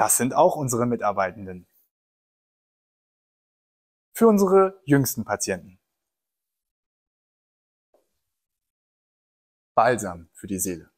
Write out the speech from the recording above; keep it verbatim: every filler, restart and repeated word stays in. Das sind auch unsere Mitarbeitenden. Für unsere jüngsten Patienten. Balsam für die Seele.